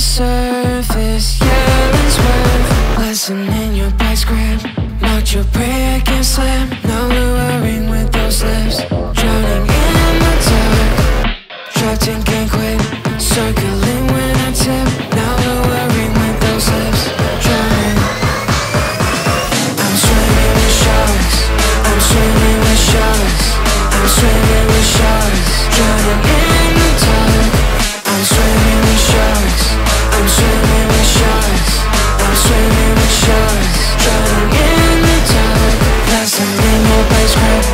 surface. Yeah, it's worth lessening your back's grip. Not your break and slam. No luring with those lips. Drowning in the dark. Trapped and can't quit. Circling when I tip. Now luring with those lips. Drowning. I'm swimming with sharks. I'm swimming with sharks. I'm swimming with sharks. Drowning in the dark. I'm swimming with sharks. I'm swimming with sharks. I'm swimming with sharks. Drowning in the dark. Lesson in your base grip.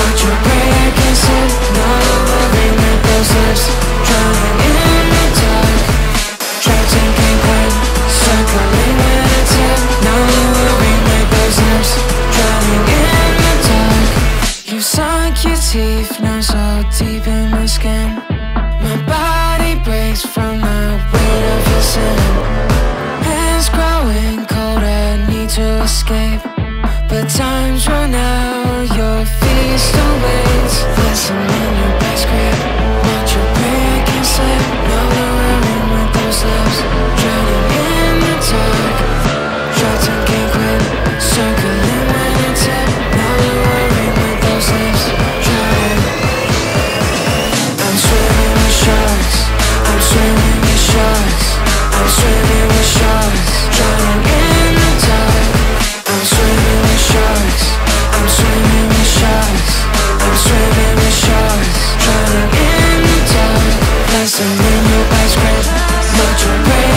Not your break and slip. Not loving with those lips. Drowning in the dark. Trapped and can't quit. Circling when I tip. Not loving with those lips. Drowning in the dark. You sunk your teeth now so deep in my skin. My body breaks from the weight of your sin. Hands growing cold, I need to escape. But time's run out, your feast awaits. Lesson in your back's grip. Not your break and slip. No luring with those lips. Drowning in the dark. Trapped and can't quit. Circling when I tip. No luring with those lips. Drowning. I'm swimming. I'm swimming with sharks. I'm swimming with sharks. Drowning in the dark. I'm swimming with sharks. I'm swimming with sharks. I'm swimming with sharks. Drowning in the dark. Lesson in your back's grip. Not your brain.